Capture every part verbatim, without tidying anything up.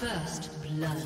First blood.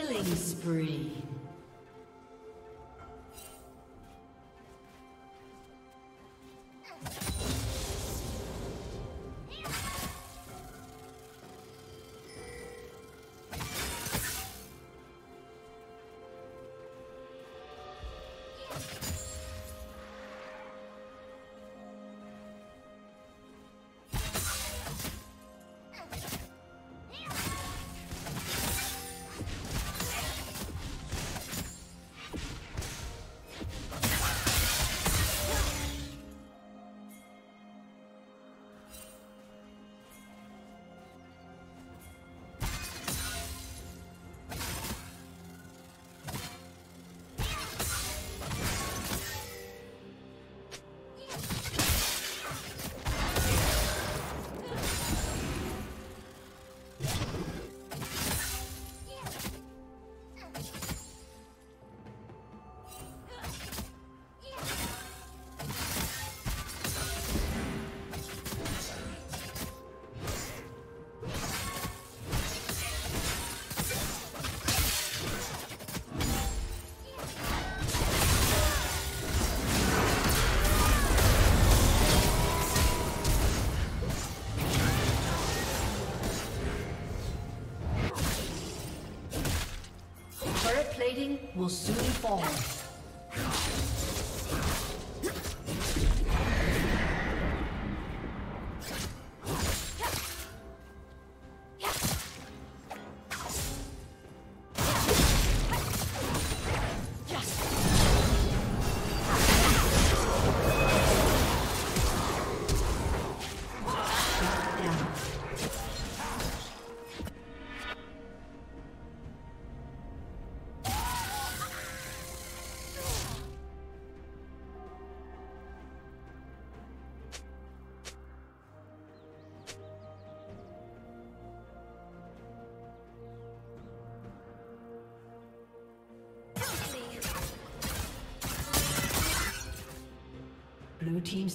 Killing spree. Will soon fall. Blue team's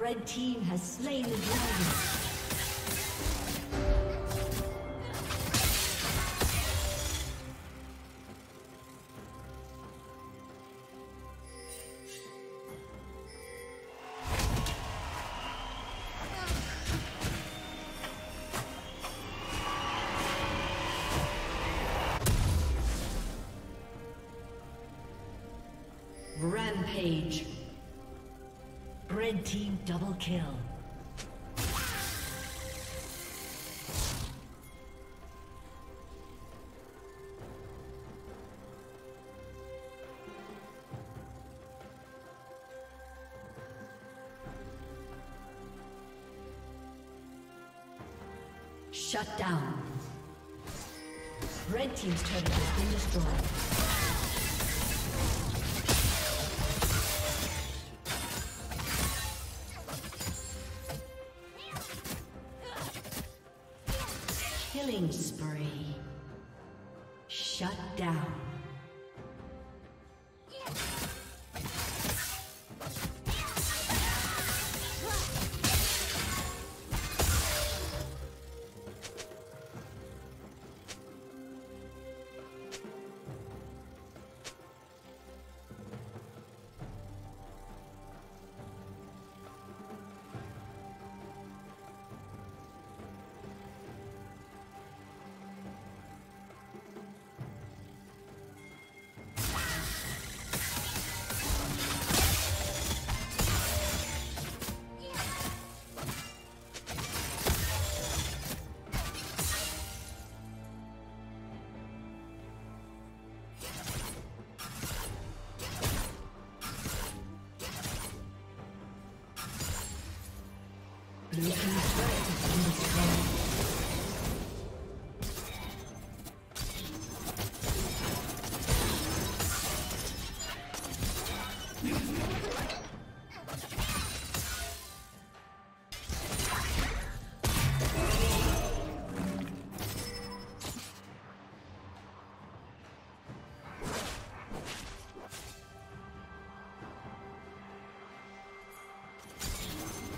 Red team has slain the dragon. Double kill. Shut down. Red team's turret has been destroyed. Killing spree. Shut down. Blue team's turret has been destroyed. Killing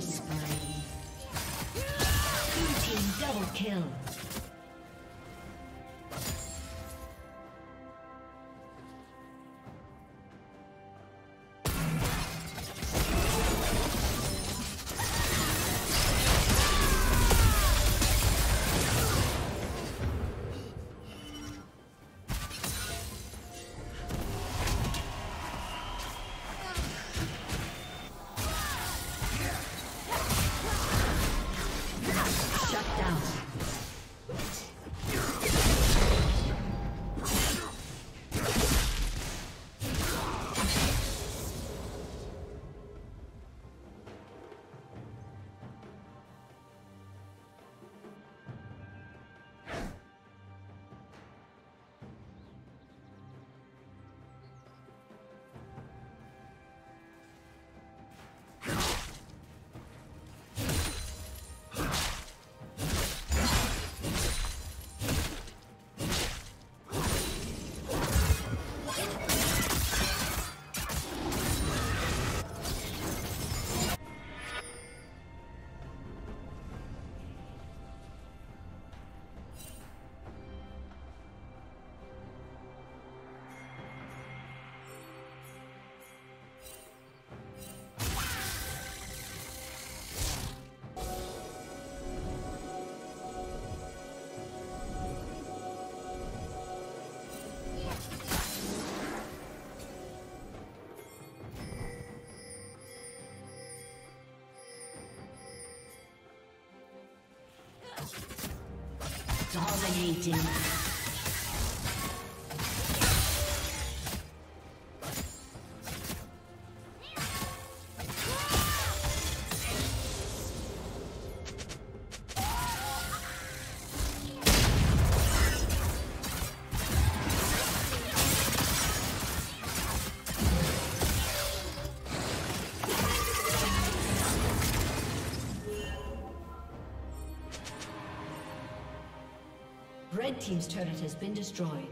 spree. Blue team double kill. Dominating. Red team's turret has been destroyed.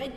Red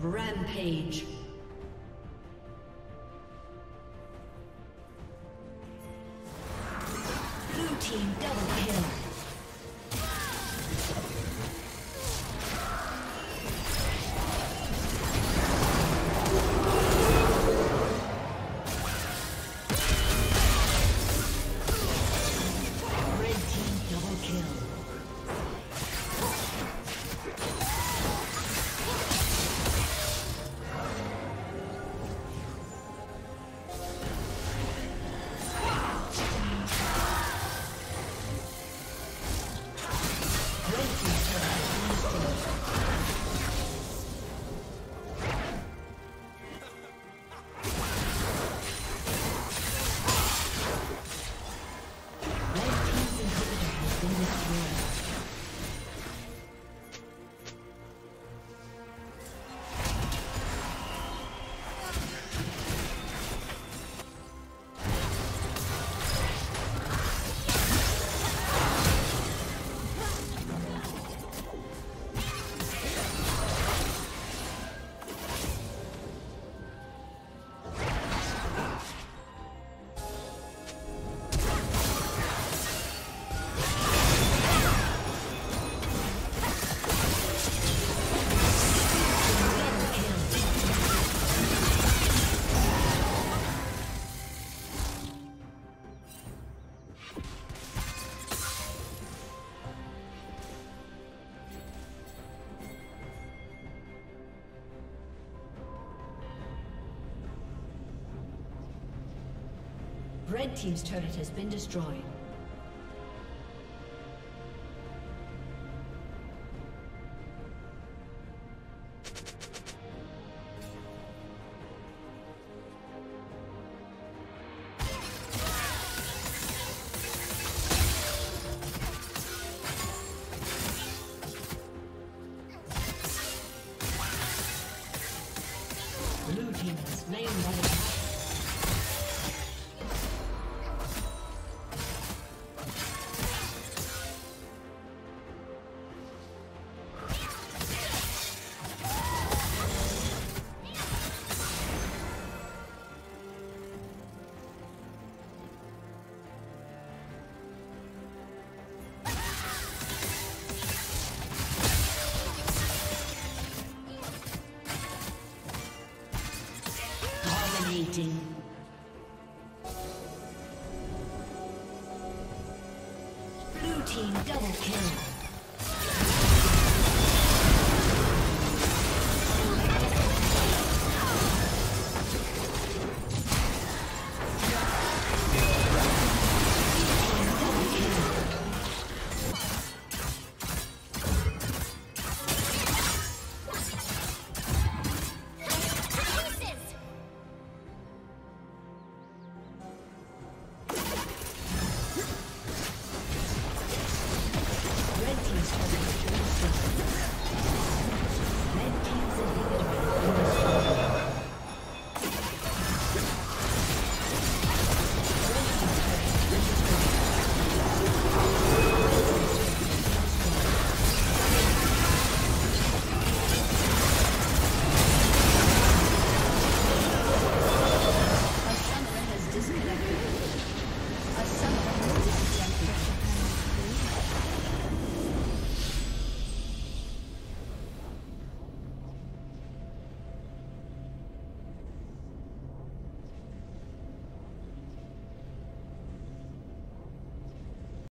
Rampage. Blue team double kill. Red team's turret has been destroyed. Blue team has slain one. Blue team double kill.